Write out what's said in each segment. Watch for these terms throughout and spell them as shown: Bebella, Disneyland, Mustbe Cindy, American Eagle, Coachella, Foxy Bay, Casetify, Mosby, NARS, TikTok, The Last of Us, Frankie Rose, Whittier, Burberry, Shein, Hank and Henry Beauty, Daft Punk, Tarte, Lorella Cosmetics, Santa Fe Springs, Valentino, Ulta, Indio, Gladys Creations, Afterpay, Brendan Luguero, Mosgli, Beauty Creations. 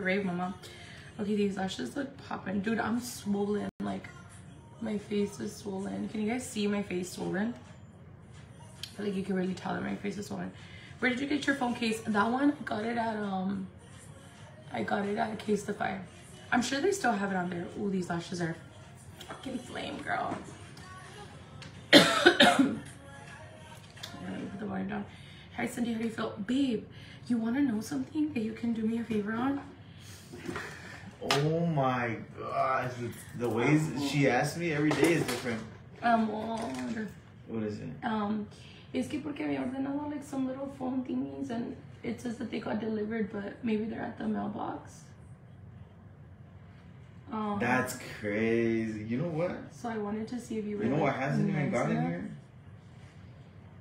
Rave mama. Okay, these lashes look popping. Dude, I'm swollen. Like, my face is swollen. Can you guys see my face swollen? I feel like you can really tell that my face is swollen. Where did you get your phone case? That one, I got it at Casetify. I'm sure they still have it on there. Ooh, these lashes are fucking flame, girl. Let me put the volume down. Hi, Cindy, how do you feel? Babe, you want to know something that you can do me a favor on? Oh my gosh, the ways she asks me every day is different. What is it? Es que porque me ordenado like some little phone thingies and it says that they got delivered, but maybe they're at the mailbox. That's crazy. You know what? So I wanted to see if you were. You know what hasn't even gotten here?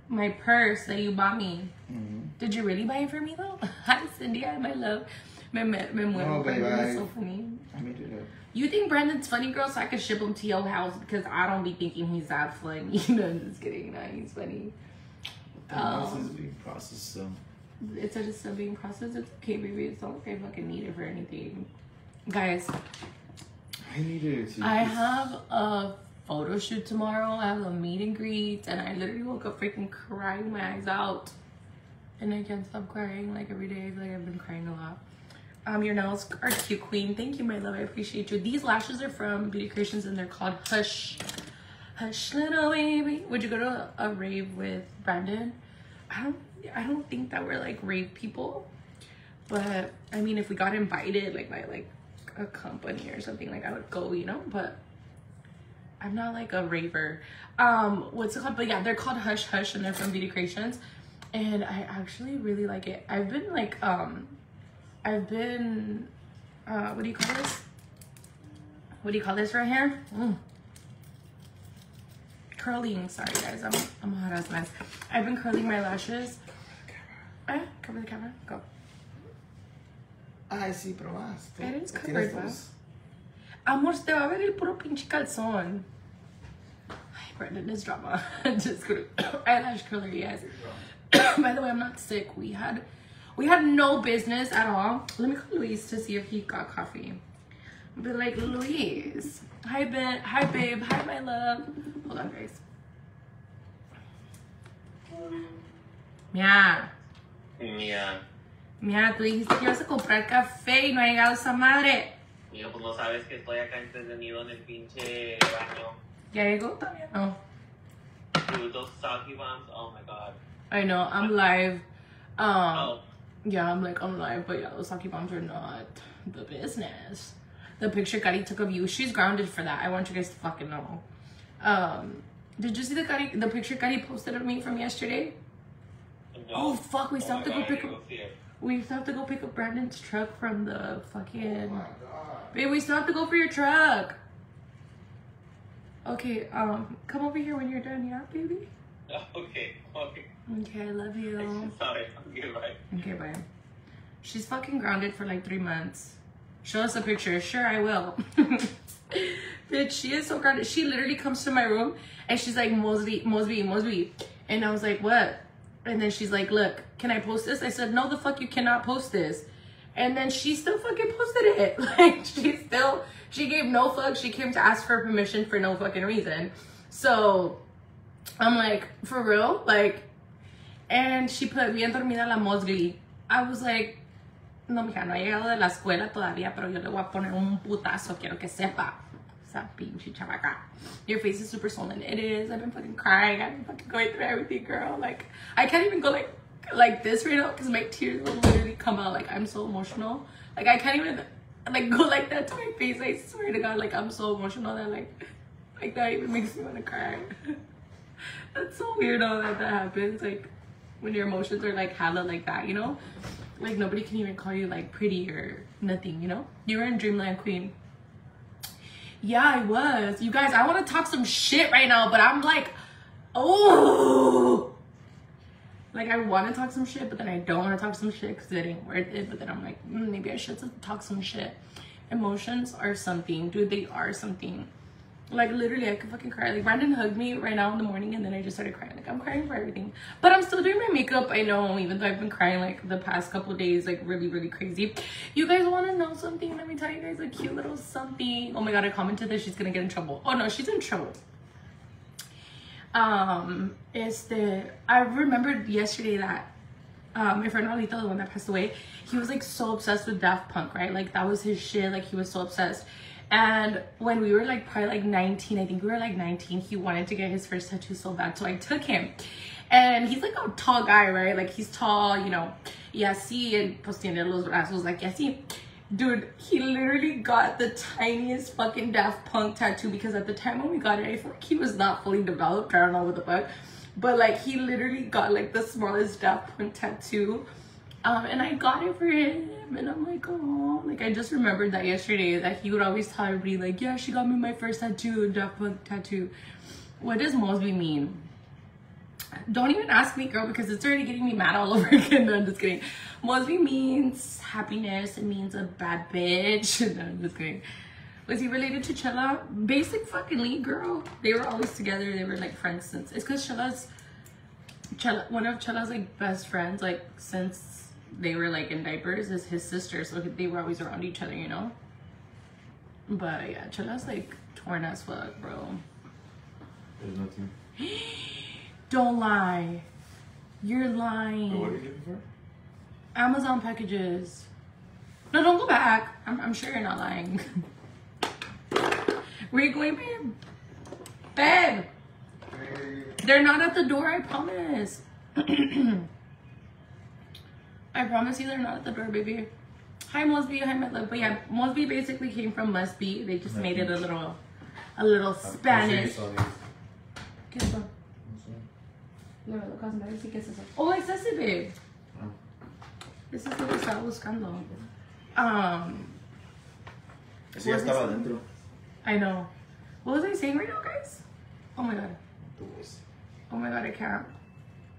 My purse that you bought me. Did you really buy it for me though? Hi, Cindy. Hi, my love. I made it up. You think Brandon's funny, girl? So I could ship him to your house because I don't be thinking he's that funny. No, I'm just kidding. No, he's funny. The process is being processed, so. It's just still being processed. It's okay, baby. It's not like I fucking need it for anything, guys. I needed it too. I have a photo shoot tomorrow. I have a meet and greet, and I literally woke up freaking crying my eyes out, and I can't stop crying like every day. I feel like I've been crying a lot. Your nails are cute, queen. Thank you, my love. I appreciate you. These lashes are from Beauty Creations, and they're called Hush. Hush, little baby. Would you go to a rave with Brandon? I don't think that we're like rave people, but I mean, if we got invited, like by like a company or something, like I would go, you know. But I'm not like a raver. What's it called? But yeah, they're called Hush Hush, and they're from Beauty Creations, and I actually really like it. I've been like what do you call this? What do you call this right here? Curling. Sorry, guys. I'm a hot ass mess. I've been curling my lashes. Cover the camera. Go. I see, pero más. It is covered, más. Amor, te va a ver el puro pinche calzón. Brandon is drama. Just kidding. Eyelash curler, yes. By the way, I'm not sick. We had no business at all. Let me call Luis to see if he got coffee. Be like, Luis. Hi, Ben. Hi, babe. Hi, my love. Hold on, guys. Mia. Mia. Mia, tú dijiste que ibas a comprar café y no ha llegado esa madre. Yo, pues no sabes que estoy acá entretenido en el pinche baño. ¿Ya llegó también? No. Dude, those soggy bombs. Oh my god. I know. I'm live. Yeah, I'm live, but yeah, those sake bombs are not the business. The picture Kari took of you, she's grounded for that. I want you guys to fucking know. Did you see the picture Kari posted of me from yesterday? No. Oh fuck, we still have to go pick up. We still have to go pick up Brandon's truck from the fucking. Oh my god. Babe, we still have to go for your truck. Okay, come over here when you're done, yeah, baby. Okay. Okay. Okay, I love you. Sorry. Okay, bye. Okay, bye. She's fucking grounded for like 3 months. Show us a picture. Sure, I will. Bitch, she is so grounded. She literally comes to my room and she's like, Mustbe. And I was like, what? And then she's like, look, can I post this? I said, no, the fuck, you cannot post this. And then she still fucking posted it. Like, she gave no fuck. She came to ask for permission for no fucking reason. So, I'm like, for real? Like, and she put, bien dormida la Mustbe. I was like, no, mija, no ha llegado de la escuela todavía, pero yo le voy a poner un putazo, quiero que sepa. Esa pinche chavaca. Your face is super swollen. It is. I've been fucking crying. I've been fucking going through everything, girl. Like, I can't even go like this right now because my tears will literally come out. Like, I'm so emotional. Like, I can't even, like, go like that to my face. I swear to God, like, I'm so emotional that, like that even makes me want to cry. That's so weird all that happens, like when your emotions are like hella like that, you know, like nobody can even call you like pretty or nothing, you know. You were in dreamland, queen. Yeah, I was. You guys, I want to talk some shit right now, but I'm like, oh, like I want to talk some shit, but then I don't want to talk some shit because it ain't worth it. But then I'm like, maybe I should talk some shit. Emotions are something, dude. They are something. Like, literally, I could fucking cry. Like, Brandon hugged me right now in the morning, and then I just started crying. Like, I'm crying for everything. But I'm still doing my makeup, I know, even though I've been crying, like, the past couple of days. Like, really, really crazy. You guys want to know something? Let me tell you guys a cute little something. Oh, my God, I commented that she's going to get in trouble. Oh, no, she's in trouble. I remembered yesterday that my friend Alito, the one that passed away, he was, like, so obsessed with Daft Punk, right? Like, that was his shit. Like, he was so obsessed. And when we were like probably like 19, I think we were like 19, he wanted to get his first tattoo so bad, so I took him. And he's like a tall guy, right? Like, he's tall, you know. Yeah, see, and pues tiene los brazos, like, yeah, see. Dude, he literally got the tiniest fucking Daft Punk tattoo, because at the time when we got it, I feel like he was not fully developed. I don't know what the fuck. But like, he literally got like the smallest Daft Punk tattoo. And I got it for him, and I'm like, oh, like, I just remembered that yesterday, that he would always tell everybody, like, yeah, she got me my first tattoo, Daft Punk tattoo. What does Mustbe mean? Don't even ask me, girl, because it's already getting me mad all over again. No, I'm just kidding. Mustbe means happiness. It means a bad bitch. No, I'm just kidding. Was he related to Chela? Basic fucking league, girl. They were always together. They were like friends since. It's because Chela, one of Chela's like best friends, like, since they were like in diapers, is his sister, so they were always around each other, you know. But yeah, Chela's like torn as fuck, bro. There's nothing. Don't lie, you're lying. What are you looking for? Amazon packages. No, don't go back. I'm sure you're not lying. Where you going, babe? Babe, hey. They're not at the door, I promise. I promise you they're not at the door, baby. Hi, Mustbe. Hi, my love. But yeah, Mustbe basically came from Mustbe. They just made it a little Spanish. ¿Qué es eso? Lorella Cosmetics. ¿Qué es eso? Oh, it's ese, babe. This is what I estaba buscando. Eso ya estaba dentro. I know. What was I saying right now, guys? Oh my God. Oh my God, I can't.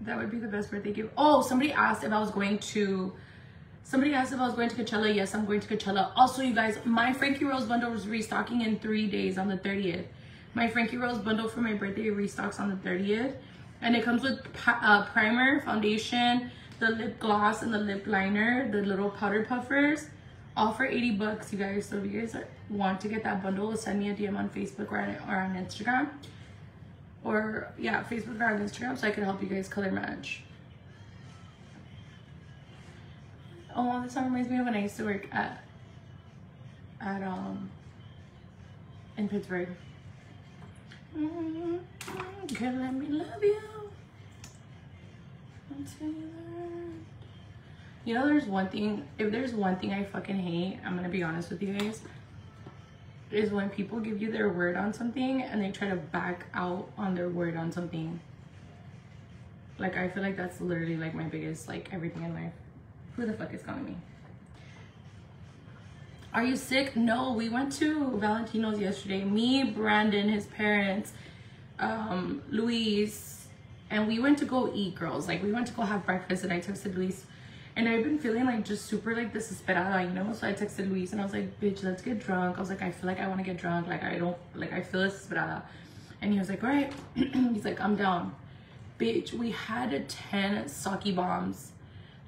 That would be the best birthday gift. Oh, somebody asked if I was going to Coachella. Yes, I'm going to Coachella. Also, you guys, my Frankie Rose bundle is restocking in 3 days on the 30th. My Frankie Rose bundle for my birthday restocks on the 30th. And it comes with primer, foundation, the lip gloss and the lip liner, the little powder puffers, all for $80, you guys. So if you guys want to get that bundle, send me a DM on Facebook or on Instagram. Or, yeah, Facebook or on Instagram, so I can help you guys color match. Oh, this song reminds me of when I used to work in Pittsburgh. Girl, let me love you until you learn. You know, there's one thing, if there's one thing I fucking hate, I'm gonna be honest with you guys, is when people give you their word on something and they try to back out on their word on something. Like, I feel like that's literally like my biggest, like, everything in life. Who the fuck is calling me? Are you sick? No, we went to Valentino's yesterday. Me, Brandon, his parents, Luis, and we went to go eat, girls. Like, we went to go have breakfast, and I texted Luis. And I've been feeling like just super like desesperada, you know? So I texted Luis and I was like, bitch, let's get drunk. I was like, I feel like I want to get drunk. Like, I don't, like, I feel desesperada. And he was like, all right. He's like, I'm down. Bitch, we had 10 sake bombs.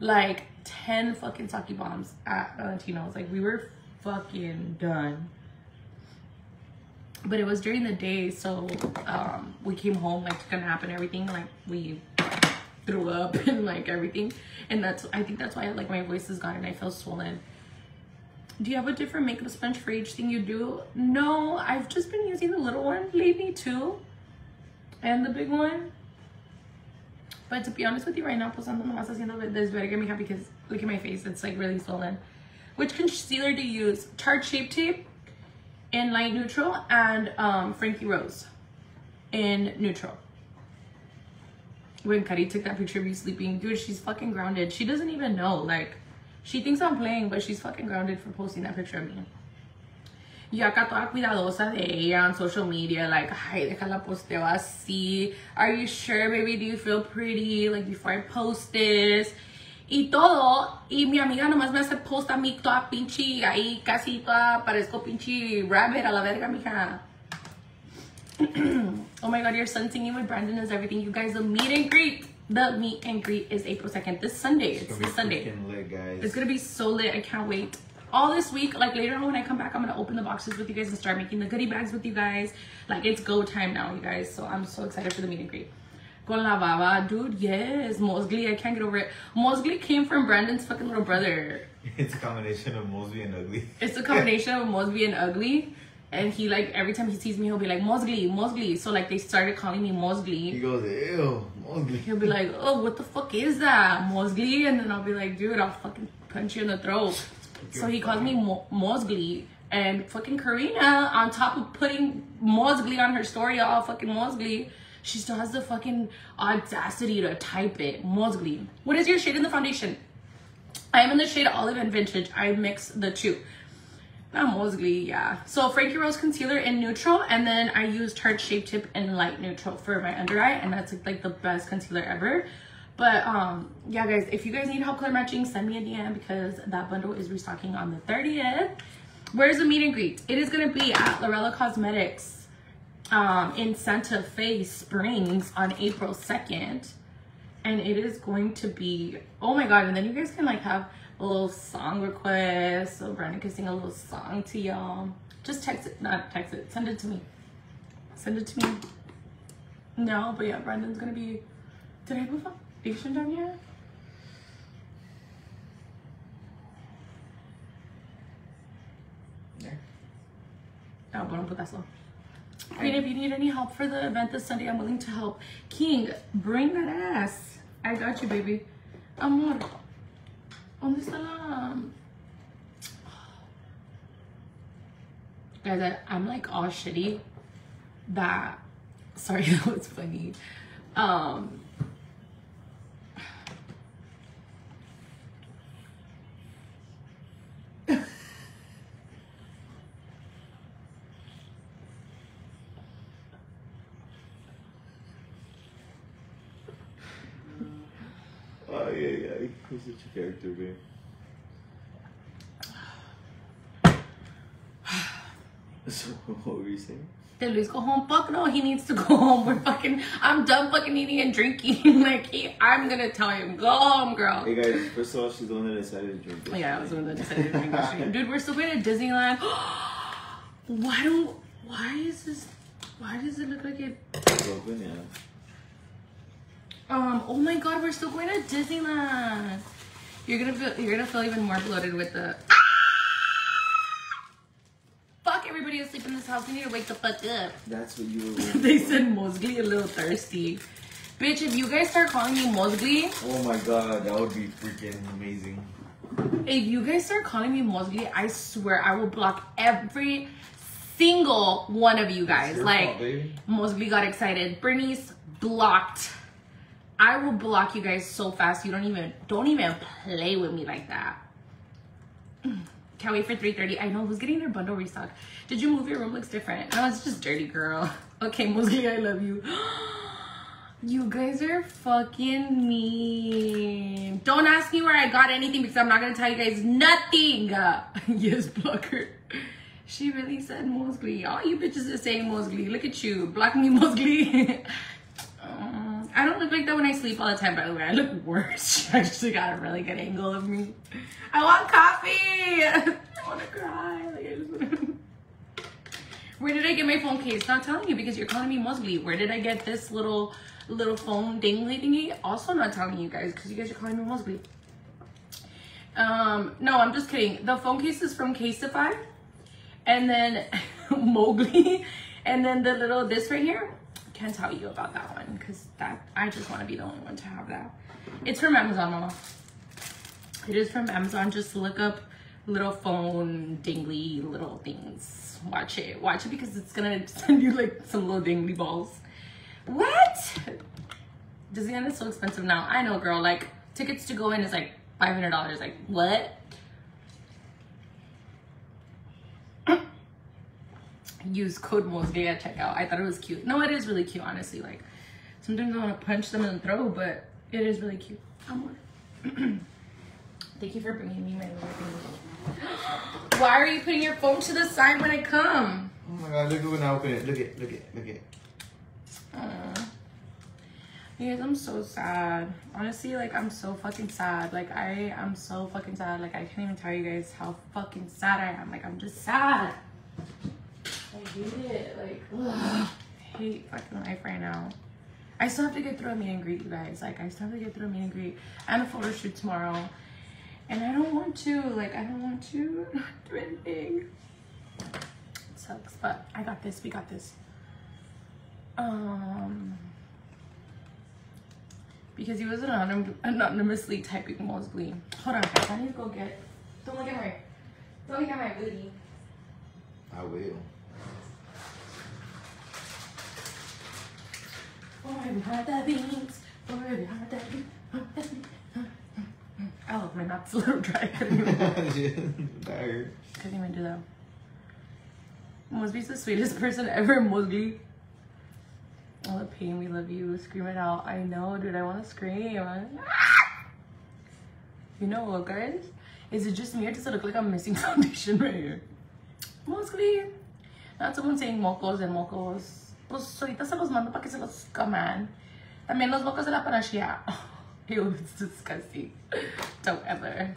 Like, 10 fucking sake bombs at Valentino's. Like, we were fucking done. But it was during the day, so we came home, like, took a nap and everything. Like, we threw up and like everything, and I think that's why like my voice is gone and I feel swollen. Do you have a different makeup sponge for each thing you do? No, I've just been using the little one lately too, and the big one. But to be honest with you, right now, posando nomás haciendo this better get me happy, because look at my face, it's like really swollen. Which concealer do you use? Tarte Shape Tape in light neutral, and Frankie Rose in neutral. When Kari took that picture of you sleeping, dude, she's fucking grounded. She doesn't even know. Like, she thinks I'm playing, but she's fucking grounded for posting that picture of me. Ya acá toda cuidadosa de ella on social media. Like, ay, déjala posteo así. Are you sure, baby? Do you feel pretty? Like, before I post this. Y todo. Y mi amiga nomás me hace post a mí toda pinche. Ahí casi toda parezco pinche rabbit a la verga, mija. Oh my god, your son singing with Brandon is everything. You guys, the meet and greet. The meet and greet is April 2nd. This Sunday. It's this Sunday. Lit, guys. It's gonna be so lit. I can't wait. All this week, like later on when I come back, I'm gonna open the boxes with you guys and start making the goodie bags with you guys. Like, it's go time now, you guys. So I'm so excited for the meet and greet. Con la baba, dude, yes. Mosgli, I can't get over it. Mosgli came from Brandon's fucking little brother. It's a combination of Mosby and Ugly. It's a combination of Mosby and Ugly. And he, like, every time he sees me, he'll be like, Mosgli, Mosgli. So, like, they started calling me Mosgli. He goes, ew, Mosgli. He'll be like, oh, what the fuck is that, Mosgli? And then I'll be like, dude, I'll fucking punch you in the throat. So he calls me Mosgli. And fucking Karina, on top of putting Mosgli on her story, all fucking Mosgli, she still has the fucking audacity to type it, Mosgli. What is your shade in the foundation? I am in the shade Olive and Vintage. I mix the two. Mostly, yeah. So Frankie Rose concealer in neutral, and then I use Tarte Shape Tip in light neutral for my under eye, and that's like the best concealer ever. But yeah, guys, if you guys need help color matching, send me a DM because that bundle is restocking on the 30th. Where's the meet and greet? It is gonna be at Lorella Cosmetics in Santa Fe Springs on April 2nd, and it is going to be, oh my god! And then you guys can like have a little song request, so Brandon can sing a little song to y'all. Just text it, not text it, send it to me. Send it to me. No, but yeah, Brandon's gonna be, did I have a foundation down here? There. No, but don't put that slow. Great, if you need any help for the event this Sunday, I'm willing to help. King, bring that ass. I got you, baby. Amor. ¿Dónde está la... Guys, I'm like all shitty that... Sorry, that was funny. Who's such a character, babe? So, what were you saying? Did Luis go home? Fuck no, he needs to go home. We're fucking, I'm done fucking eating and drinking. Like, I'm gonna tell him, go home, girl. Hey guys, first of all, she's the one that decided to drink this. Yeah, I was the one that decided to drink this shit. Dude, we're still going to Disneyland. Why does it look like it's open, yeah. Oh my god, we're still going to Disneyland. You're gonna feel even more bloated with the fuck, everybody asleep in this house. We need to wake the fuck up. That's what you were They said Mosgli a little thirsty. Bitch, if you guys start calling me Mosgli. Oh my god, that would be freaking amazing. If you guys start calling me Mosgli, I swear I will block every single one of you guys. Like, Mosgli got excited. Bernice blocked. I will block you guys so fast. You don't even play with me like that. Can't wait for 3:30. I know who's getting their bundle restock. Did you move? Your room looks different. No, it's just dirty, girl. Okay, Mosgli, I love you. You guys are fucking mean. Don't ask me where I got anything because I'm not gonna tell you guys nothing. Yes, blocker. She really said Mosgli. All you bitches are saying Mosgli. Look at you, block me, Mosgli. I don't look like that when I sleep all the time, by the way. I look worse. She actually got a really good angle of me. I want coffee. I want to cry. Like, where did I get my phone case? Not telling you because you're calling me Mosgli. Where did I get this little phone dingly thingy? Also not telling you guys because you guys are calling me Mosgli. No, I'm just kidding. The phone case is from Casetify. And then Mowgli. And then the little this right here. Can't tell you about that one because that I just want to be the only one to have that. It's from Amazon, mama. It is from Amazon. Just look up little phone dingly little things. Watch it because it's gonna send you like some little dingly balls. What? Disneyland is so expensive now. I know, girl. Like, tickets to go in is like $500. Like, what? Use code Mosgli at checkout. I thought it was cute. No, it is really cute, honestly. Like, sometimes I want to punch them in the throat, but it is really cute. Thank you for bringing me my little thing. Why are you putting your phone to the side when I come? Oh my my god, look at when I open it. Look it. Yes, I'm so sad. Honestly, like, I'm so fucking sad. Like, I am so fucking sad. Like, I can't even tell you guys how fucking sad I am. Like, I'm just sad. I hate it. Like, ugh. I hate fucking life right now. I still have to get through a meet and greet, you guys. Like, I still have to get through a meet and greet and a photo shoot tomorrow. And I don't want to. Like, I don't want to not do anything. It sucks, but I got this. We got this. Because he was anonymously typing Mustbe. Hold on, guys. I need to go get... Don't look at my... Don't look at my booty. I will. I love my nuts a little dry. Couldn't even do that. Mustbe's the sweetest person ever, Mustbe. All the pain, we love you. Scream it out. I know, dude. I want to scream. You know what, guys? Is it just me or does it look like I'm missing foundation right here? Mostly. Not someone saying mocos and mocos. Pues ahorita se los mando para que se los coman. También los mocos de la panacea. Ew, it's disgusting. Don't ever.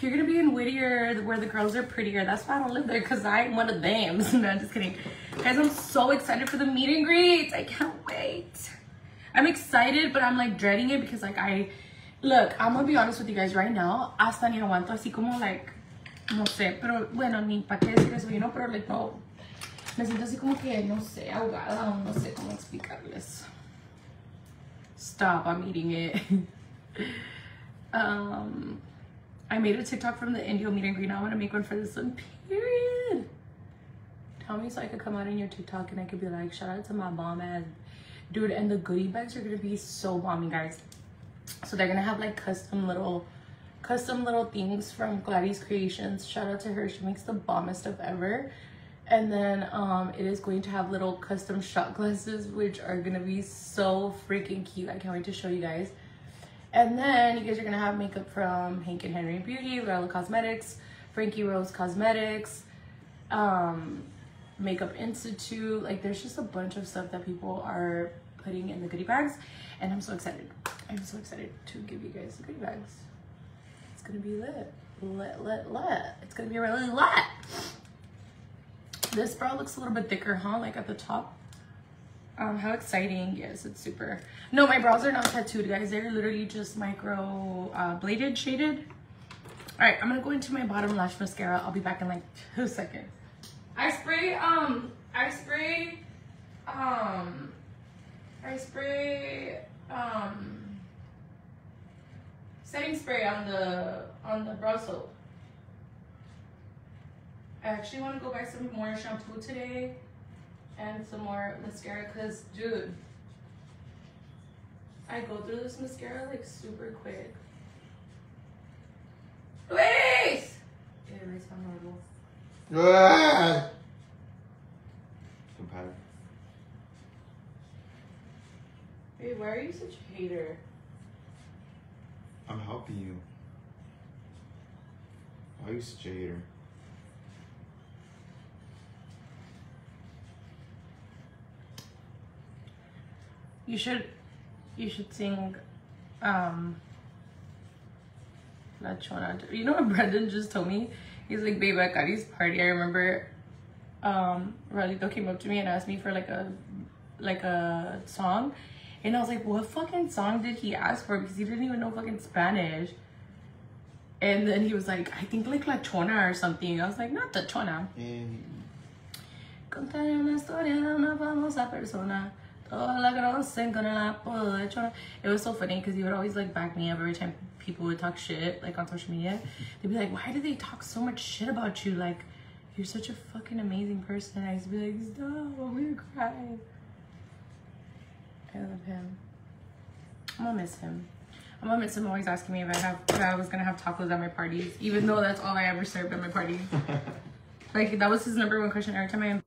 You're gonna be in Whittier where the girls are prettier. That's why I don't live there, because I am one of them. No, I'm just kidding. Guys, I'm so excited for the meet and greets. I can't wait. I'm excited, but I'm like dreading it because like I'm gonna be honest with you guys right now. Hasta ni aguanto así como like, no sé, pero bueno, ni pa' qué decir eso, you know, pero like no. Me siento así como que, no sé, ahogada, no sé cómo explicarles. Stop, I'm eating it. I made a TikTok from the Indio meet and greet. Now I want to make one for this one, period. Tell me so I could come out in your TikTok and I could be like, shout out to my bomb ass. Dude, and the goodie bags are going to be so bomby, guys. So they're going to have like custom little things from Gladys Creations. Shout out to her. She makes the bombest stuff ever. And then it is going to have little custom shot glasses, which are gonna be so freaking cute. I can't wait to show you guys. And then you guys are gonna have makeup from Hank and Henry Beauty, Lorella Cosmetics, Frankie Rose Cosmetics, Makeup Institute. Like, there's just a bunch of stuff that people are putting in the goodie bags, and I'm so excited. I'm so excited to give you guys the goodie bags. It's gonna be lit. It's gonna be really lit. This brow looks a little bit thicker, huh? Like at the top. How exciting. Yes, it's super. No, my brows are not tattooed, guys. They're literally just micro bladed, shaded. All right, I'm gonna go into my bottom lash mascara. I'll be back in like 2 seconds. I spray setting spray on the brow soap. I actually want to go buy some more shampoo today and some more mascara, because dude, I go through this mascara like super quick. Please! It erased my marble. Some powder. Babe, why are you such a hater? I'm helping you. Why are you such a hater? You should sing, La Chona. You know what Brendan just told me? He's like, babe, at Cari's party, I remember, Rolito came up to me and asked me for like a song. And I was like, what fucking song did he ask for? Because he didn't even know fucking Spanish. And then he was like, I think like La Chona or something. I was like, not the Chona. Contaré una historia de una famosa persona. It was so funny because he would always like back me up every time people would talk shit like on social media. They'd be like, why do they talk so much shit about you? Like, you're such a fucking amazing person. I used to be like, stop, I'm gonna cry. I love him. I'm gonna miss him. I'm gonna miss him always asking me if I was gonna have tacos at my parties, even though that's all I ever served at my parties. Like, that was his #1 question every time I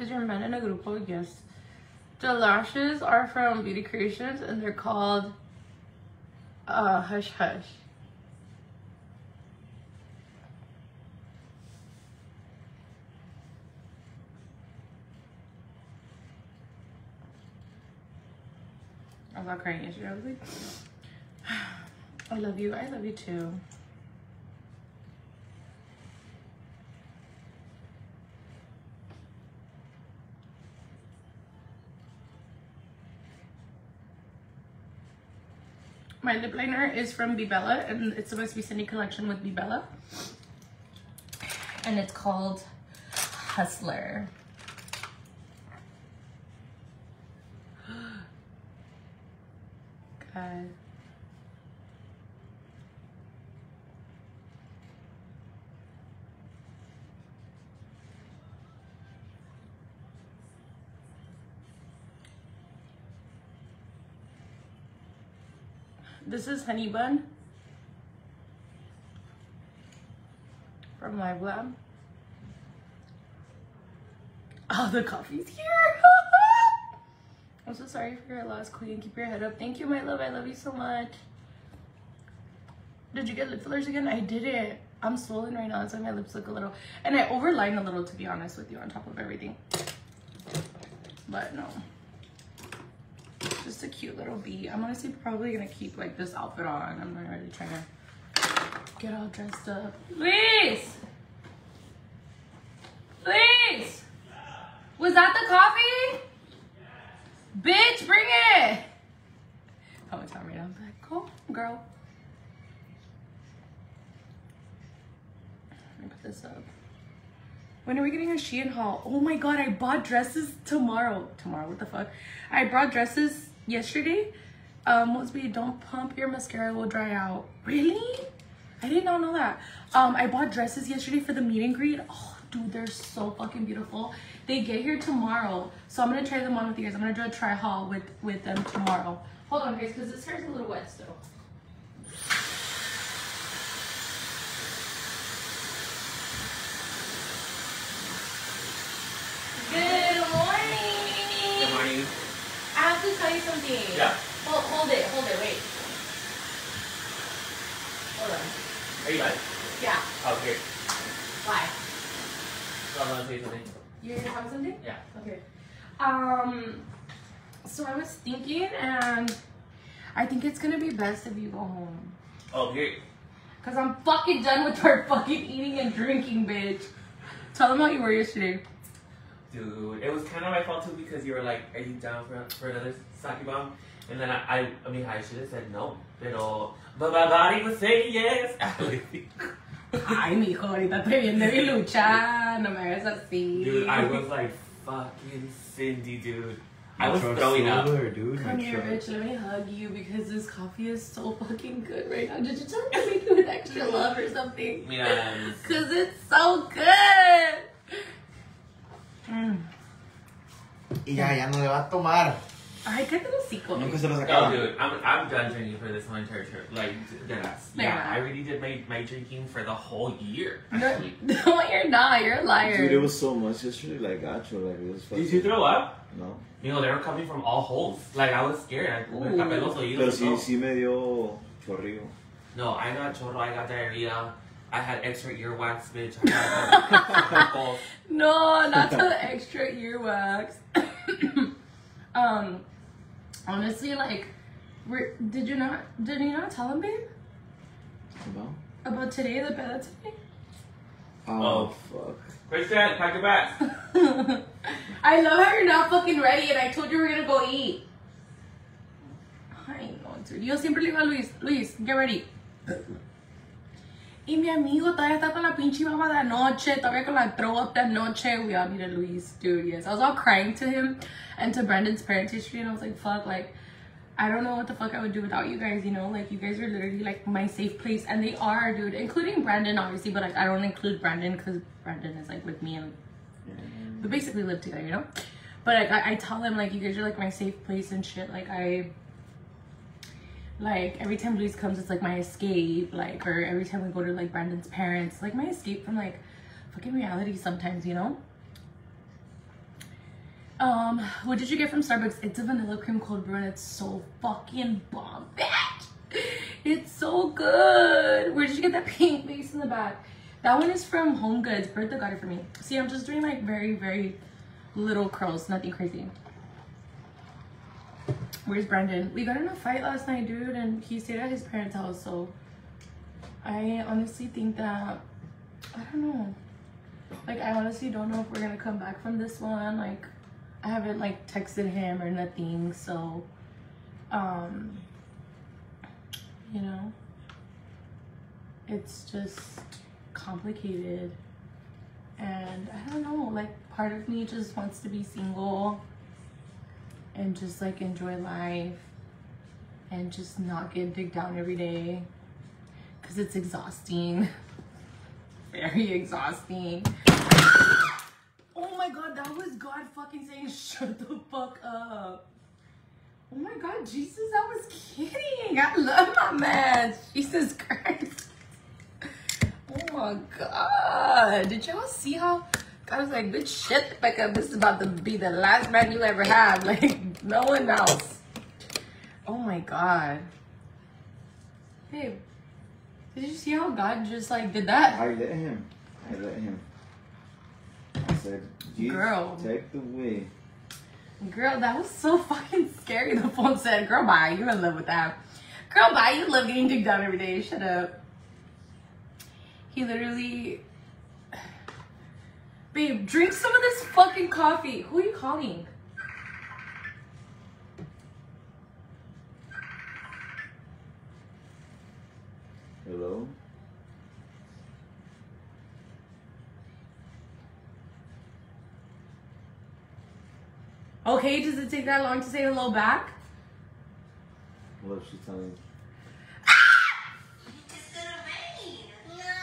Is your man in a grupo? Yes. The lashes are from Beauty Creations and they're called Hush Hush. I was all crying yesterday. I was like, I love you too. My lip liner is from Bebella and it's the Mustbe Cindy collection with Bebella. And it's called Hustler. God. This is Honey Bun from Live Lab. Oh, the coffee's here. I'm so sorry for your loss, Queen. Keep your head up. Thank you, my love. I love you so much. Did you get lip fillers again? I didn't. I'm swollen right now. That's why my lips look a little. And I overlined a little, to be honest with you, on top of everything. But no. Just a cute little bee. I'm honestly probably gonna keep like this outfit on. I'm not really trying to get all dressed up. Please! Please! Was that the coffee? Yes. Bitch, bring it! I'm gonna tell Rita. I was like, cool, girl. Let me put this up. When are we getting a Shein haul? Oh my god, I bought dresses tomorrow. Tomorrow, what the fuck? I brought dresses yesterday. Mustbe, don't pump your mascara, will dry out. Really? I did not know that. I bought dresses yesterday for the meet and greet. Oh, dude, they're so fucking beautiful. They get here tomorrow, so I'm gonna try them on with you guys. I'm gonna do a try haul with them tomorrow. Hold on, guys, because this hair's a little wet still. Good morning. I have to tell you something. Yeah. Hold it, wait. Hold on. Are you live? Yeah. Oh, okay. Why? So I'm gonna tell you something. You're gonna have something? Yeah. Okay. So I was thinking, and I think it's gonna be best if you go home. Okay. Cause I'm fucking done with her fucking eating and drinking, bitch. Tell them how you were yesterday. Dude, it was kind of my fault too because you were like, are you down for another sake bomb? And then I mean, I should have said no, but my body was saying yes. Ay, mijo, ahorita te viene mi lucha, no me hagas así. Dude, I was like, fucking Cindy, dude. I was throwing up. Dude. Come here, bitch, let me hug you because this coffee is so fucking good right now. Did you tell me to make you with extra love or something? Yes. Because it's so good. Mm. Y ya no le va a tomar. Ay, qué tóxico. No, dude, I'm done drinking for this whole entire trip. Like, that's, yeah, I really did my drinking for the whole year. Actually. No, you're not. You're a liar. Dude, it was so much yesterday. Like, actually, like, it was fucking. Did you throw up? No. You know, they were coming from all holes. Like, I was scared. Like, pero sí me dio chorrillo. No, I got chorro. I got diarrhea. I had extra earwax, bitch. I had no, not the extra earwax. Honestly, like, did you not tell him, babe? About today, the bed today. Oh fuck! Kristen, pack your bags. I love how you're not fucking ready, and I told you we're gonna go eat. I know, dude. Yo siempre le digo a Luis, get ready. Y mi amigo todavía está con la pinche mamá de anoche, todavía con la throw up de anoche. We all needed Luis, dude, yes. I was all crying to him and to Brandon's parents yesterday, and I was like, fuck, like, I don't know what the fuck I would do without you guys, you know? Like, you guys are literally, like, my safe place, and they are, dude, including Brandon, obviously, but, like, I don't include Brandon because Brandon is, like, with me, and we basically live together, you know? But, like, I tell him, like, you guys are, like, my safe place and shit, like, like, every time Luis comes, it's, like, my escape, like, or every time we go to, like, Brandon's parents, like, my escape from, like, fucking reality sometimes, you know? What did you get from Starbucks? It's a vanilla cream cold brew and it's so fucking bomb. It's so good. Where did you get that pink base in the back? That one is from Home Goods. Bertha got it for me. See, I'm just doing like very, very little curls, nothing crazy. Where's Brandon? We got in a fight last night, dude, and he stayed at his parents' house, so I honestly think that, I don't know. Like, I honestly don't know if we're gonna come back from this one. Like, I haven't like texted him or nothing, so you know, it's just complicated, and I don't know, like, part of me just wants to be single and just like enjoy life and just not get digged down every day, because it's exhausting. Very exhausting. Oh my god, that was God fucking saying shut the fuck up. Oh my god, Jesus, I was kidding. I love my man. Jesus Christ. Oh my god. Did y'all see how I was like, bitch, shut the fuck up. This is about to be the last man you ever have. Like, no one else. Oh my god. Babe. Did you see how God just like did that? I let him. I said, Jesus, girl, take the way. Girl, that was so fucking scary. The phone said, girl, bye. You're in love with that. Girl, bye. You love getting digged down every day. Shut up. He literally... Babe, drink some of this fucking coffee. Who are you calling? Hello? Okay, does it take that long to say hello back? What if she's telling you? Ah!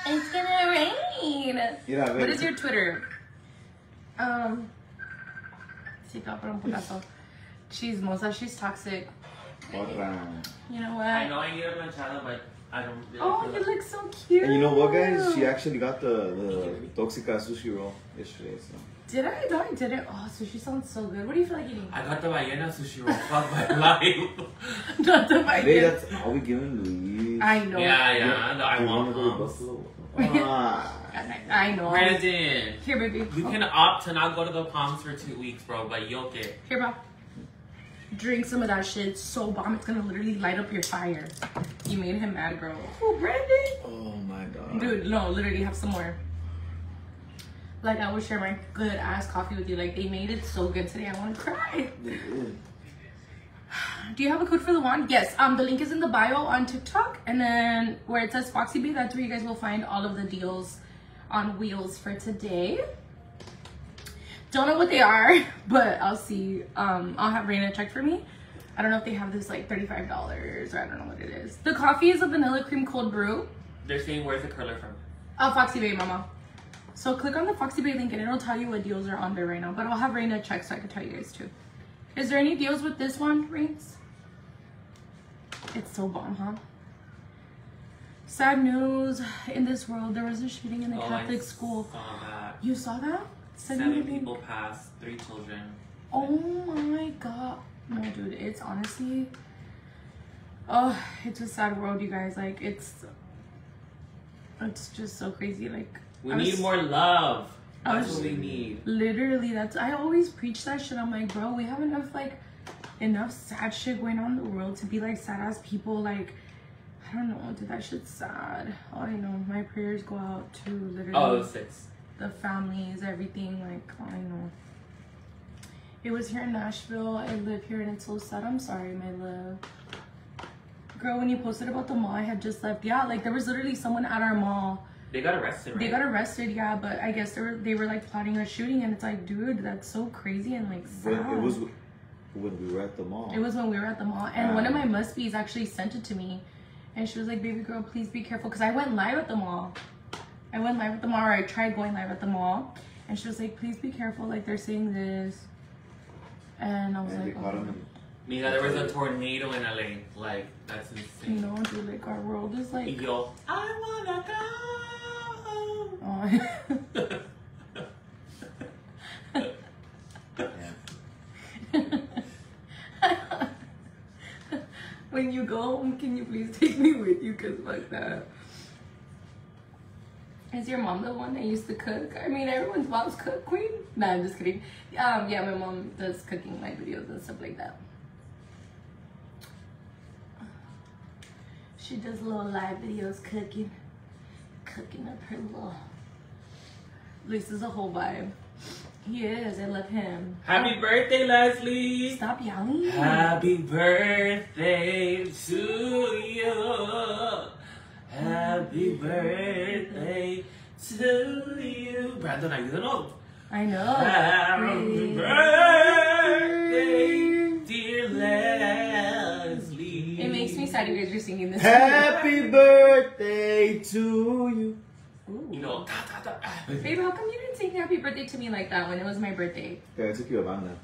It's gonna rain! No. It's gonna rain! Yeah, what is your Twitter? Chismosa, she's toxic. You know what? I know I need my channel, but... I don't really you look so cute. And you know what, guys? She actually got the Toxica sushi roll yesterday. So. Did I? No, I didn't. Oh, sushi sounds so good. What do you feel like eating? I got the Ballena sushi roll. Fuck my life. Not the Ballena. Hey, that's all we giving Luis. I know. Yeah. No, I want to go to Buffalo. I know. Brandon. Here, baby. You can opt to not go to the Palms for 2 weeks, bro, but you'll get it. Here, bro. Drink some of that shit. So bomb. It's gonna literally light up your fire. You made him mad, girl. Oh, Brandon. Oh my god. Dude, no, literally have some more. Like, I would share my good ass coffee with you. Like, they made it so good today. I want to cry. Do you have a code for the wand? Yes. The link is in the bio on TikTok, and then where it says Foxy Bay, that's where you guys will find all of the deals on wheels for today. Don't know what they are, but I'll see. I'll have Raina check for me. I don't know if they have this like $35 or I don't know what it is. The coffee is a vanilla cream cold brew. They're saying where's the curler from? Oh, Foxy Bay, mama. So click on the Foxy Bay link and it'll tell you what deals are on there right now. But I'll have Raina check so I can tell you guys too. Is there any deals with this one, Rains? It's so bomb, huh? Sad news in this world. There was a shooting in a Catholic school. Saw that. You saw that? 7 people passed, 3 children. Oh my god. No, dude, it's honestly, oh, it's a sad world, you guys. Like, it's just so crazy. Like, we need more love. That's what we need. Literally, I always preach that shit. I'm like, bro, we have enough sad shit going on in the world to be like sad ass people. Like, I don't know, dude, that shit's sad. All I know, my prayers go out to literally the families, everything. Like, I know. It was here in Nashville. I live here and it's so sad. I'm sorry, my love. Girl, when you posted about the mall, I had just left. Yeah, like, there was literally someone at our mall. They got arrested, right? They got arrested, yeah, but I guess they were like plotting a shooting, and it's like, dude, that's so crazy and like sad. It was when we were at the mall. It was when we were at the mall. And one of my Mustbes actually sent it to me. And she was like, baby girl, please be careful. Because I went live at the mall. I tried going live at the mall, and she was like, please be careful, like, they're saying this. And I was like, oh. Mira, there was a tornado in LA. Like, that's insane. No, dude, like, our world is like, yo, I wanna go home. Oh. when you go home, can you please take me with you? Cause fuck that. Is your mom the one that used to cook? I mean, everyone's mom's cook queen. Nah, I'm just kidding. Yeah, my mom does cooking my videos and stuff like that. She does little live videos cooking. Cooking up her little... Luis is a whole vibe. He is, I love him. Happy birthday, Leslie! Stop yelling. Happy birthday to you. Happy birthday to you. Brandon, ayúdanos. I know. Happy birthday, dear Leslie. It makes me sad you guys are singing this. Happy birthday to you. Ooh. You know, ta, ta, ta. Babe, how come you didn't sing happy birthday to me like that when it was my birthday? Yeah, I took you a banda.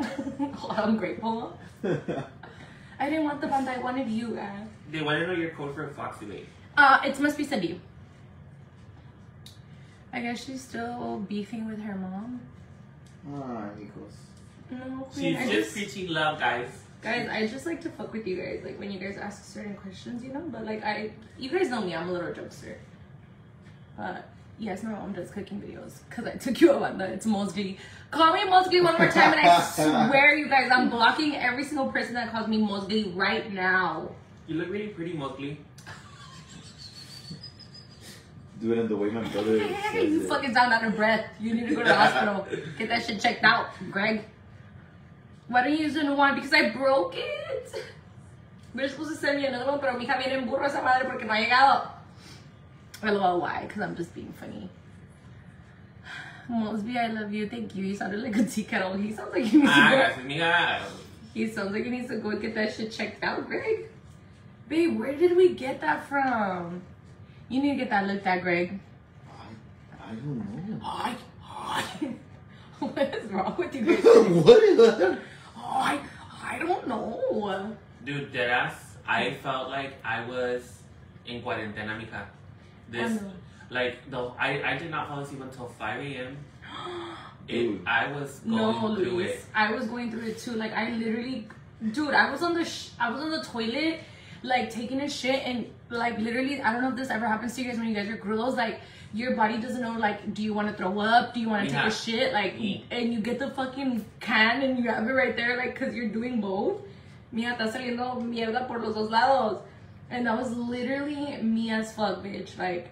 Oh, I'm grateful. I didn't want the banda, I wanted you guys. They want to know your code for Foxy Bay. It's Mustbe Cindy. I guess she's still beefing with her mom. Ah, Nico's. No, queen. She's just preaching love, guys. Guys, I just like to fuck with you guys. Like when you guys ask certain questions, you know. But like you guys know me. I'm a little jokester. Yes, my mom does cooking videos. Cause I took you a banda. It's Mosby. Call me Mosby one more time, and I swear, you guys, I'm blocking every single person that calls me Mosby right now. You look really pretty, Mowgli. Do it in the way my brother says You fucking sound out of breath. You need to go to the hospital. Get that shit checked out, Greg. Why don't you use a new one? Because I broke it. We're supposed to send you another one, pero mi hija viene en burro esa madre porque no ha llegado. I love why, because I'm just being funny. Mosby, I love you. Thank you. You sounded like a tea kettle. He sounds like he needs to go. He sounds like he needs to go get that shit checked out, Greg. Babe, where did we get that from? You need to get that looked at, Greg. I don't know. What is wrong with you guys? What? I don't know. Dude, deadass, I felt like I was in cuarentena, mija. This, like, I did not fall asleep until 5 AM. I was going through it. I was going through it too. Like, I literally, dude, I was on the toilet. Like taking a shit and like literally, I don't know if this ever happens to you guys when you guys are girls, like your body doesn't know, like, do you want to throw up? Do you want to take a shit? Like, and you get the fucking can and you have it right there, like, cause you're doing both. Mija, está saliendo mierda por los dos lados. And that was literally me as fuck, bitch. Like,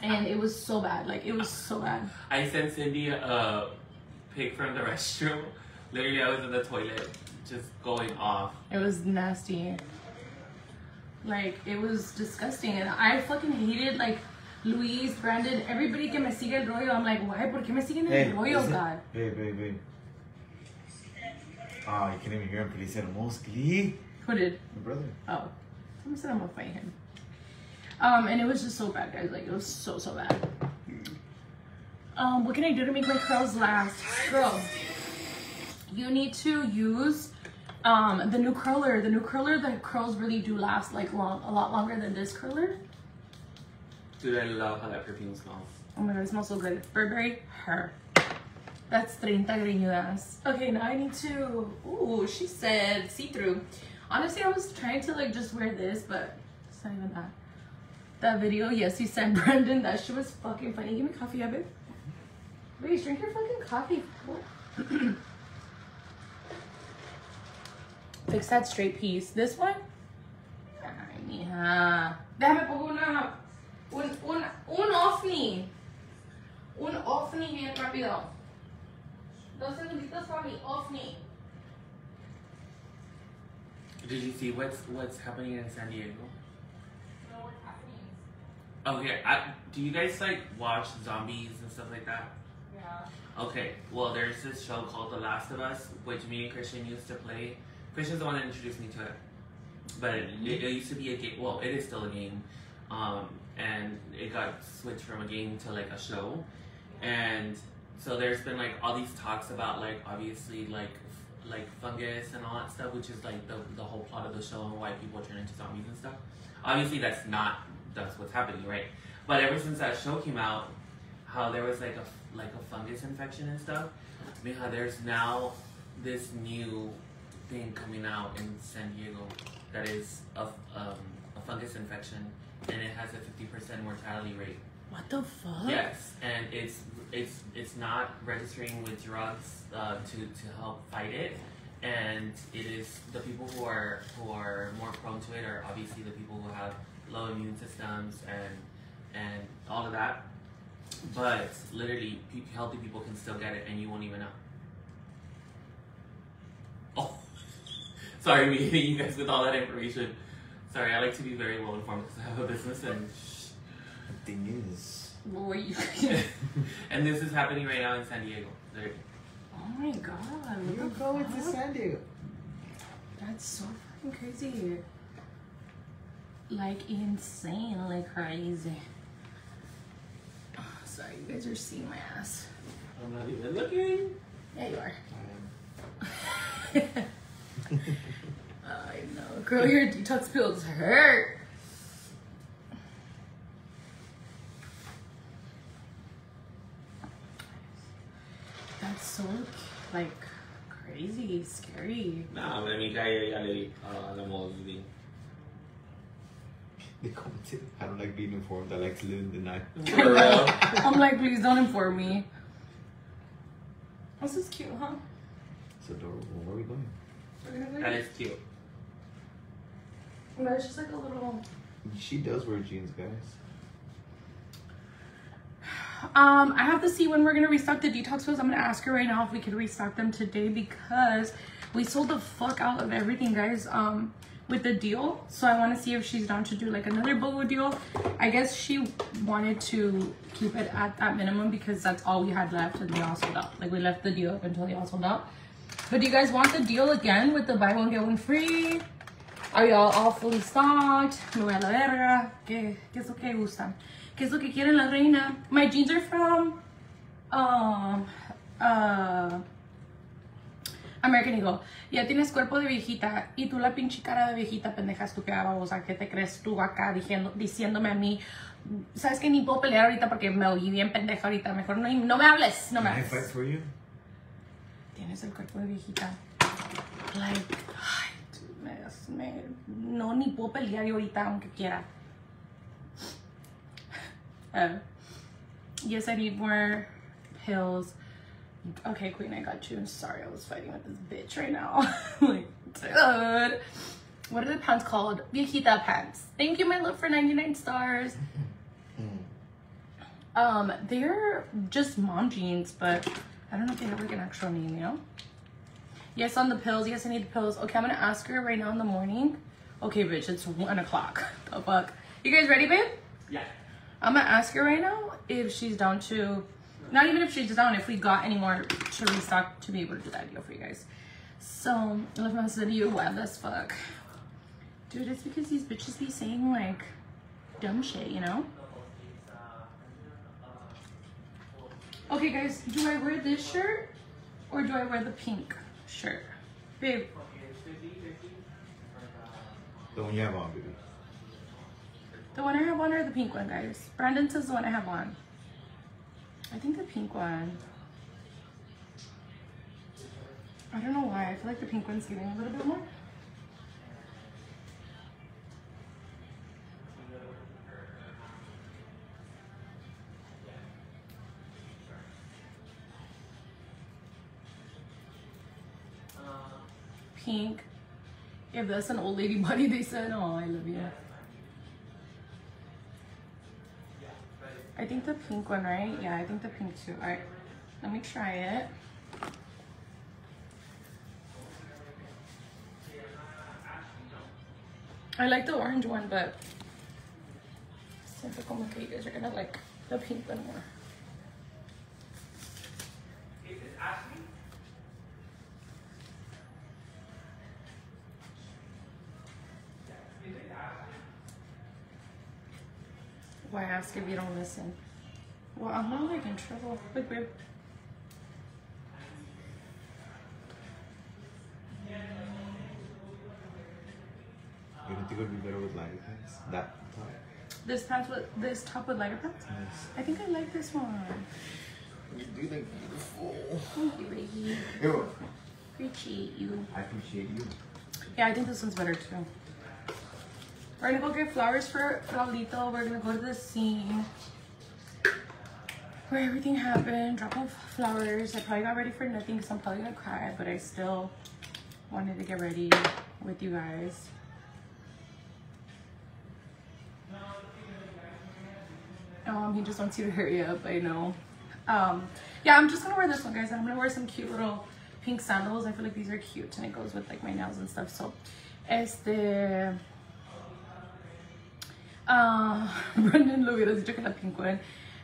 and it was so bad. Like, it was so bad. I sent Cindy a pic from the restroom. Literally, I was in the toilet just going off. It was nasty. Like, it was disgusting, and I fucking hated, like, Luis, Brandon, everybody que me sigue el rollo. I'm like, why? ¿Por qué me siguen el rollo, God? Hey, babe. Ah, you can't even hear him, but he said mostly. Who did? My brother. Oh. Someone said I'm gonna fight him. And it was just so bad, guys. Like, it was so, so bad. What can I do to make my curls last? Girl, you need to use... the new curler, the curls really do last like a lot longer than this curler. Dude, I love how that perfume smells. Oh my god, it smells so good. Burberry, her. That's 30 greñudas. Okay, now I need to, ooh, she said see-through. Honestly, I was trying to like just wear this, but it's not even that. That video, yes, you said Brendan, that shit was fucking funny. Give me coffee, yeah, babe. Wait, drink your fucking coffee. What? Fix that straight piece. This one? Ay, mija. Déjame pongo una... Un ofni. Un ofni bien rápido. 2 segunditos para mi ofni. Did you see what's happening in San Diego? No, what's happening? Okay, do you guys like watch zombies and stuff like that? Yeah. Okay, well there's this show called The Last of Us, which me and Christian used to play. Christian's the one that introduced me to it, but it used to be a game. Well, it is still a game, and it got switched from a game to like a show, and so there's been like all these talks about like obviously like fungus and all that stuff, which is like the whole plot of the show and why people turn into zombies and stuff. Obviously, that's what's happening, right? But ever since that show came out, how there was like a fungus infection and stuff, there's now this new thing coming out in San Diego that is a fungus infection, and it has a 50% mortality rate. What the fuck? Yes, and it's not registering with drugs to help fight it, and it is the people who are more prone to it are obviously the people who have low immune systems and all of that. But literally, healthy people can still get it, and you won't even know. Oh, sorry, me hitting you guys with all that information. Sorry, I like to be very well informed because I have a business and. The thing is. What were you? And this is happening right now in San Diego. There. Oh my God! You're going to San Diego. That's so fucking crazy. Like insane, like crazy. Oh, sorry, you guys are seeing my ass. I'm not even looking. Yeah, you are. I know, girl. Your detox pills hurt. That's so like crazy, scary. Nah, I mean, they commented, I don't like being informed, I like to live in the night. For real? I'm like, please don't inform me. This is cute, huh? It's adorable. Where are we going? That is cute. But it's just like a little. She does wear jeans, guys. I have to see when we're going to restock the detox pills. I'm going to ask her right now if we could restock them today because we sold the fuck out of everything, guys, with the deal. So I want to see if she's down to do like another BOGO deal. I guess she wanted to keep it at that minimum because that's all we had left and they all sold out. Like we left the deal up until they all sold out. But do you guys want the deal again with the buy one get one free? Are y'all all fully stocked? No es la verga. ¿Qué es lo que gustan? ¿Qué es lo que quieren la reina? My jeans are from American Eagle. Ya tienes cuerpo de viejita y tú la pinche cara de viejita pendeja estúpida babosa. ¿Qué te crees tú acá diciéndome a mí? Sabes que ni puedo pelear ahorita porque me oí bien pendeja ahorita. Mejor no me hables. No me hables. Can I fight for you? Tienes el cuerpo de viejita. Like, ay, no ni puedo pelear ahorita aunque quiera. Yes, I need more pills. Okay, Queen, I got you. I'm sorry, I was fighting with this bitch right now. Like, dude. What are the pants called? Viejita pants. Thank you, my love, for 99 stars. They're just mom jeans, but I don't know if they have like an actual name, you know? Yes, on the pills. Yes, I need the pills. Okay, I'm gonna ask her right now in the morning. Okay, bitch, it's 1 o'clock. The fuck? You guys ready, babe? Yeah. I'm gonna ask her right now if she's down to, not even if she's down, if we got any more to restock to be able to do that deal for you guys. So, I left my city, you're wild as fuck. Dude, it's because these bitches be saying like dumb shit, you know? Okay guys, do I wear this shirt or do I wear the pink shirt? Babe. The one you have on, baby. The one I have on or the pink one, guys? Brandon says the one I have on. I think the pink one. I don't know why. I feel like the pink one's giving a little bit more. Pink. If that's an old lady body, they said, oh, I love you. I think the pink one, right? Yeah, I think the pink too. All right, let me try it. I like the orange one, but siento como que you guys are gonna like the pink one more. Why ask if you don't listen? Well, I'm not like in trouble. Look, babe. You don't think it would be better with lighter pants? That top? This top with lighter pants? Yes. I think I like this one. You do look beautiful. Thank you, Ricky. Ew. Appreciate you. I appreciate you. Yeah, I think this one's better too. We're gonna go get flowers for Raulito. We're gonna go to the scene where everything happened, drop off flowers. I probably got ready for nothing because I'm probably gonna cry, but I still wanted to get ready with you guys. He just wants you to hurry up, I know. Yeah, I'm just gonna wear this one, guys. I'm gonna wear some cute little pink sandals. I feel like these are cute and it goes with like my nails and stuff. So Brendan Luguero's drinking a pink one.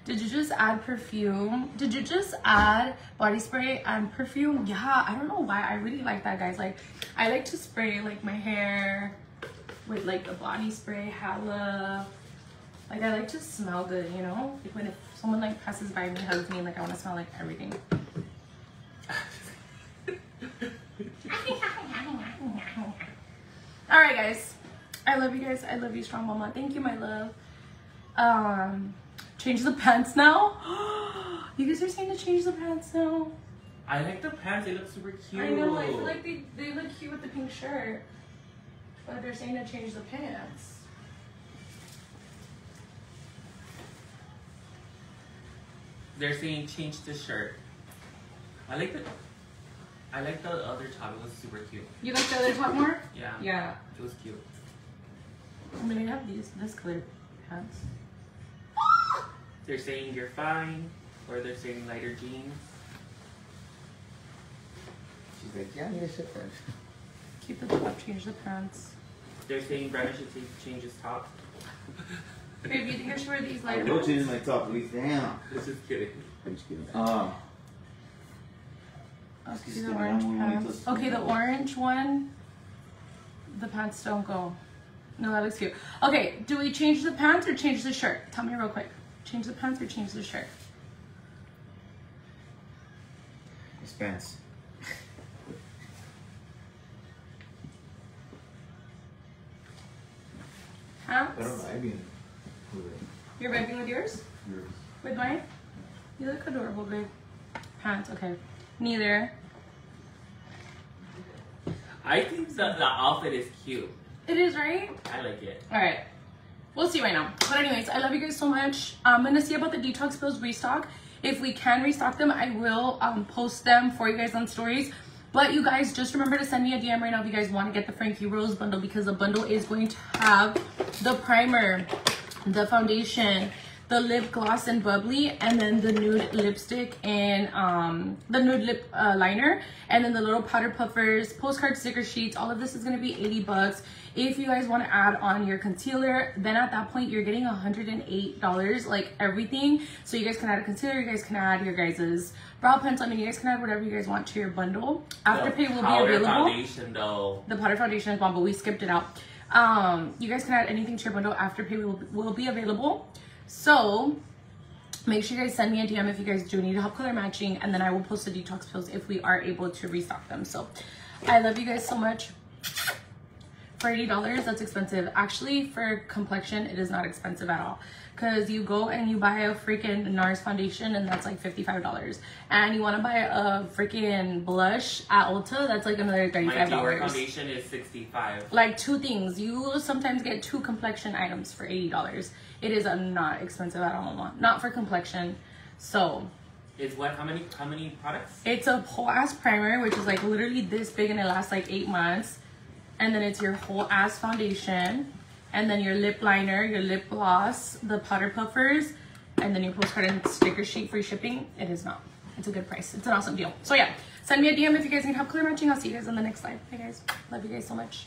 Did you just add perfume? Did you just add body spray and perfume? Yeah, I don't know why. I really like that, guys. Like, I like to spray like my hair with like a body spray, Hala. Like, I like to smell good, you know? Like, when if someone like passes by me, hugs me, like I want to smell like everything. All right, guys. I love you guys. I love you, strong mama. Thank you, my love. Change the pants now. You guys are saying to change the pants now. I like the pants. They look super cute. I know. I feel like they look cute with the pink shirt. But they're saying to change the pants. They're saying change the shirt. I like the other top. It was super cute. You like the other top more? Yeah. Yeah. It was cute. I mean, I have these this color pants. They're saying you're fine, or they're saying lighter jeans. She's like, yeah, you should keep the top, change the pants. They're saying Brandon should change his top. Babe, you think I should wear these lighter ones? Don't change my top, please. Damn. This is kidding. I'm just kidding. See the orange pants. Okay, the orange one. The pants don't go. No, that looks cute. Okay, do we change the pants or change the shirt? Tell me real quick. Change the pants or change the shirt? It's pants. Pants? I don't know, I've been with it. You're vibing with yours? Yours. With mine? You look adorable, babe. Pants, okay. Neither. I think the outfit is cute. It is, right? I like it. All right. We'll see right now. But anyways, I love you guys so much. I'm going to see about the detox pills restock. If we can restock them, I will post them for you guys on stories. But you guys, just remember to send me a DM right now if you guys want to get the Frankie Rose bundle, because the bundle is going to have the primer, the foundation, the lip gloss and bubbly, and then the nude lipstick and the nude lip liner, and then the little powder puffers, postcard sticker sheets. All of this is going to be 80 bucks. If you guys want to add on your concealer, then at that point you're getting $108, like everything. So you guys can add a concealer, you guys can add your guys's brow pencil. I mean, you guys can add whatever you guys want to your bundle. Afterpay will be available. Foundation, though. The powder foundation is bomb, but we skipped it out. You guys can add anything to your bundle. Afterpay will be available. So make sure you guys send me a DM if you guys do need help color matching, and then I will post the detox pills if we are able to restock them. So I love you guys so much. For $80, that's expensive. Actually, for complexion, it is not expensive at all, because you go and you buy a freaking NARS foundation and that's like $55, and you want to buy a freaking blush at Ulta, that's like another $35. My foundation is $65. Like, two things. You sometimes get two complexion items for $80. It is not expensive at all, mama. Not for complexion. So it's what? How many products? It's a whole ass primer, which is like literally this big and it lasts like 8 months. And then it's your whole ass foundation, and then your lip liner, your lip gloss, the powder puffers, and then your postcard and sticker sheet. Free shipping. It is not. It's a good price. It's an awesome deal. So yeah, send me a DM if you guys need help color matching. I'll see you guys on the next live. Hey guys, love you guys so much.